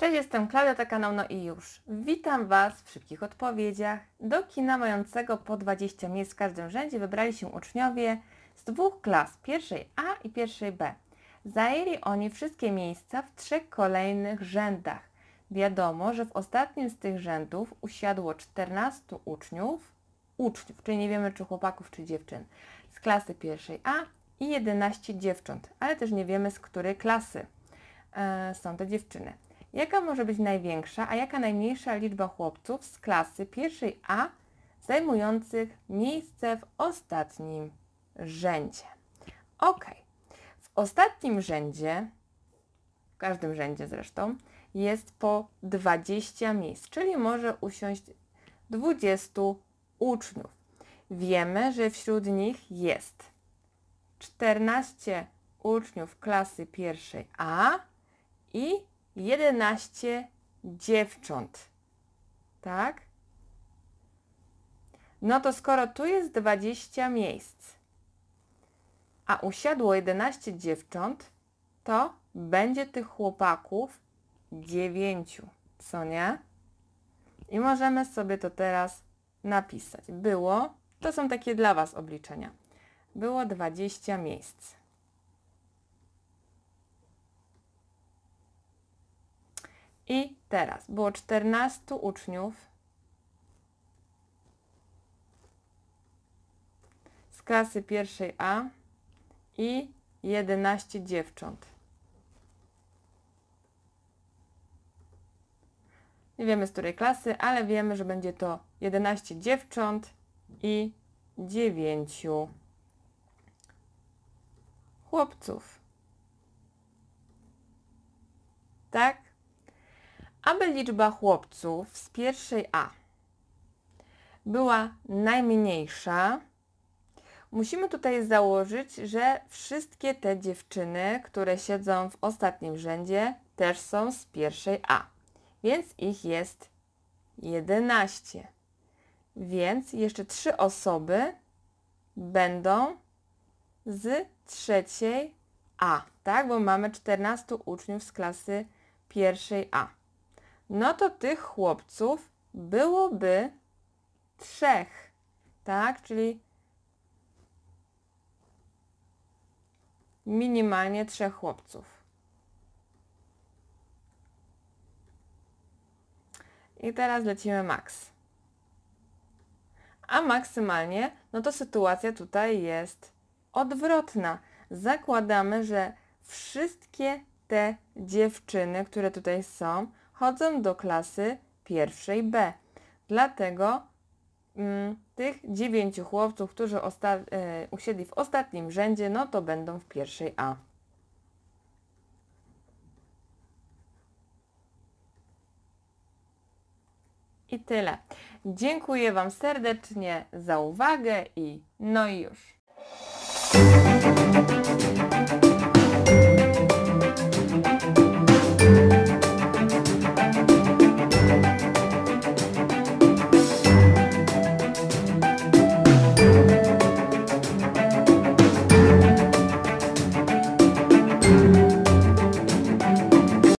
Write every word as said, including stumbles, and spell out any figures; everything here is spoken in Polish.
Cześć, jestem Klaudia, to kanał No i już. Witam Was w szybkich odpowiedziach. Do kina mającego po dwadzieścia miejsc w każdym rzędzie wybrali się uczniowie z dwóch klas, pierwszej A i pierwszej B. Zajęli oni wszystkie miejsca w trzech kolejnych rzędach. Wiadomo, że w ostatnim z tych rzędów usiadło czternastu uczniów, uczniów, czyli nie wiemy, czy chłopaków, czy dziewczyn, z klasy pierwszej A i jedenaście dziewcząt, ale też nie wiemy, z której klasy e, są te dziewczyny. Jaka może być największa, a jaka najmniejsza liczba chłopców z klasy pierwszej A zajmujących miejsce w ostatnim rzędzie? Ok, w ostatnim rzędzie, w każdym rzędzie zresztą, jest po dwadzieścia miejsc, czyli może usiąść dwudziestu uczniów. Wiemy, że wśród nich jest czternaście uczniów klasy pierwszej A i jedenaście dziewcząt, tak? No to skoro tu jest dwadzieścia miejsc, a usiadło jedenaście dziewcząt, to będzie tych chłopaków dziewięć, co nie? I możemy sobie to teraz napisać. Było, to są takie dla Was obliczenia, było dwadzieścia miejsc. I teraz było czternastu uczniów z klasy pierwszej A i jedenaście dziewcząt. Nie wiemy, z której klasy, ale wiemy, że będzie to jedenaście dziewcząt i dziewięć chłopców. Tak? Aby liczba chłopców z pierwszej A była najmniejsza, musimy tutaj założyć, że wszystkie te dziewczyny, które siedzą w ostatnim rzędzie, też są z pierwszej A, więc ich jest jedenaście. Więc jeszcze trzy osoby będą z trzeciej A, tak? Bo mamy czternastu uczniów z klasy pierwszej A. No to tych chłopców byłoby trzech, tak? Czyli minimalnie trzech chłopców. I teraz lecimy maks. A maksymalnie, no to sytuacja tutaj jest odwrotna. Zakładamy, że wszystkie te dziewczyny, które tutaj są, chodzą do klasy pierwszej B. Dlatego mm, tych dziewięciu chłopców, którzy y, usiedli w ostatnim rzędzie, no to będą w pierwszej A. I tyle. Dziękuję Wam serdecznie za uwagę i no i już.